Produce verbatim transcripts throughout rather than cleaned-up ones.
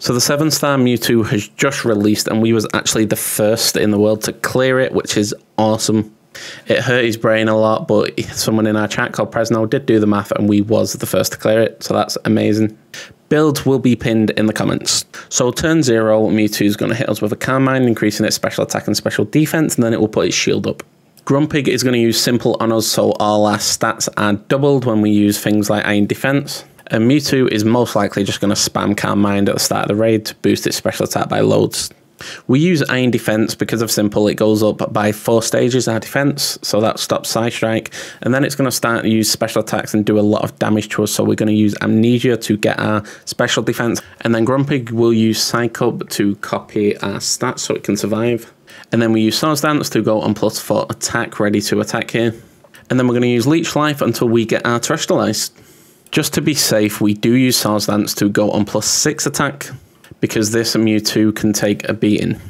So the seven star Mewtwo has just released, and we was actually the first in the world to clear it, which is awesome. It hurt his brain a lot, but someone in our chat called Presno did do the math, and we was the first to clear it, so that's amazing. Builds will be pinned in the comments. So turn zero, Mewtwo's going to hit us with a Calm Mind, increasing its special attack and special defense, and then it will put its shield up. Grumpig is going to use Simple on us, so all our stats are doubled when we use things like Iron Defense. And Mewtwo is most likely just going to spam Calm Mind at the start of the raid to boost its special attack by loads. We use Iron Defense because of Simple, it goes up by four stages our defense, so that stops Psystrike, and then it's going to start to use special attacks and do a lot of damage to us, so we're going to use Amnesia to get our special defense, and then Grumpig will use Psych Up to copy our stats so it can survive, and then we use Swords Dance to go on plus four attack, ready to attack here, and then we're going to use Leech Life until we get our Terrestrialized. Just to be safe, we do use Sols Dance to go on plus six attack, because this Mewtwo can take a beating.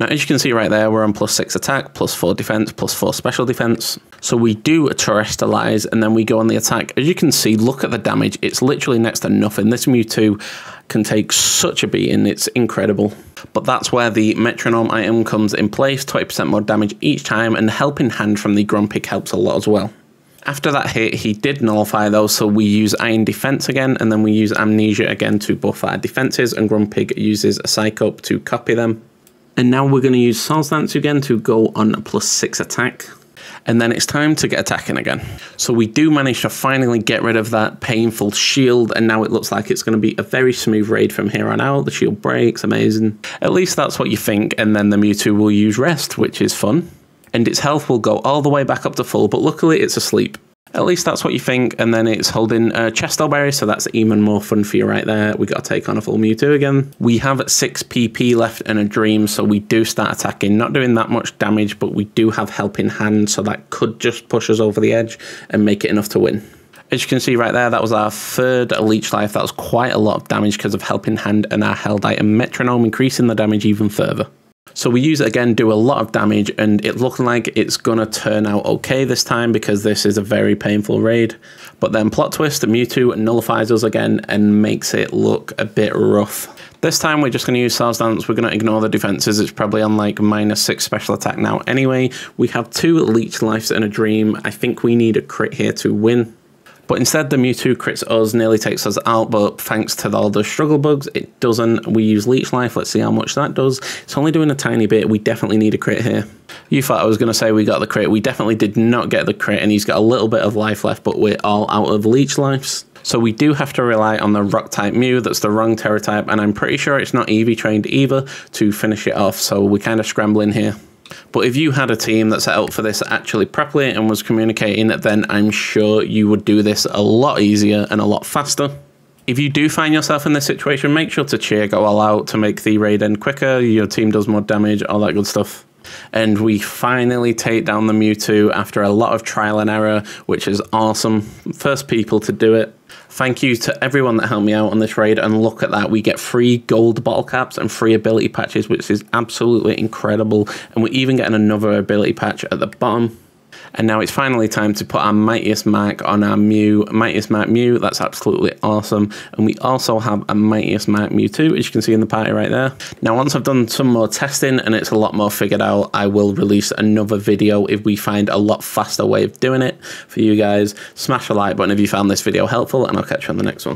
Now, as you can see right there, we're on plus six attack, plus four defense, plus four special defense. So we do a Terastalize, and then we go on the attack. As you can see, look at the damage. It's literally next to nothing. This Mewtwo can take such a beating. It's incredible. But that's where the Metronome item comes in place, twenty percent more damage each time, and Helping Hand from the Grumpig helps a lot as well. After that hit, he did nullify those, so we use Iron Defense again, and then we use Amnesia again to buff our defenses, and Grumpig uses a Psych Up to copy them. And now we're going to use Sols Dance again to go on a plus six attack. And then it's time to get attacking again. So we do manage to finally get rid of that painful shield, and now it looks like it's going to be a very smooth raid from here on out. The shield breaks, amazing. At least that's what you think, and then the Mewtwo will use Rest, which is fun. And its health will go all the way back up to full, but luckily it's asleep. At least that's what you think, and then it's holding a Chesto Berry, so that's even more fun for you right there. We got to take on a full Mewtwo again. We have six P P left and a Dream, so we do start attacking. Not doing that much damage, but we do have Helping Hand, so that could just push us over the edge and make it enough to win. As you can see right there, that was our third Leech Life. That was quite a lot of damage because of Helping Hand and our held item Metronome, increasing the damage even further. So we use it again, do a lot of damage, and it looking like it's going to turn out okay this time because this is a very painful raid. But then plot twist, the Mewtwo nullifies us again and makes it look a bit rough. This time we're just going to use Sols Dance, we're going to ignore the defenses, it's probably on like minus six special attack now anyway. We have two Leech Lives and a Dream, I think we need a crit here to win. But instead the Mewtwo crits us, nearly takes us out, but thanks to all the struggle bugs, it doesn't. We use Leech Life, let's see how much that does. It's only doing a tiny bit, we definitely need a crit here. You thought I was going to say we got the crit, we definitely did not get the crit, and he's got a little bit of life left, but we're all out of Leech Lives. So we do have to rely on the Rock-type Mew, that's the wrong Terra type, and I'm pretty sure it's not Eevee trained either, to finish it off, so we're kind of scrambling here. But if you had a team that set out for this actually properly and was communicating, then I'm sure you would do this a lot easier and a lot faster. If you do find yourself in this situation, make sure to cheer, go all out to make the raid end quicker, your team does more damage, all that good stuff. And we finally take down the Mewtwo after a lot of trial and error, which is awesome. First people to do it. Thank you to everyone that helped me out on this raid, and look at that, we get free gold bottle caps and free ability patches, which is absolutely incredible, and we're even getting another ability patch at the bottom. And now it's finally time to put our Mightiest Mark on our Mew, Mightiest Mark Mew, that's absolutely awesome. And we also have a Mightiest Mark Mewtwo, as you can see in the party right there. Now once I've done some more testing and it's a lot more figured out, I will release another video if we find a lot faster way of doing it for you guys. Smash a like button if you found this video helpful, and I'll catch you on the next one.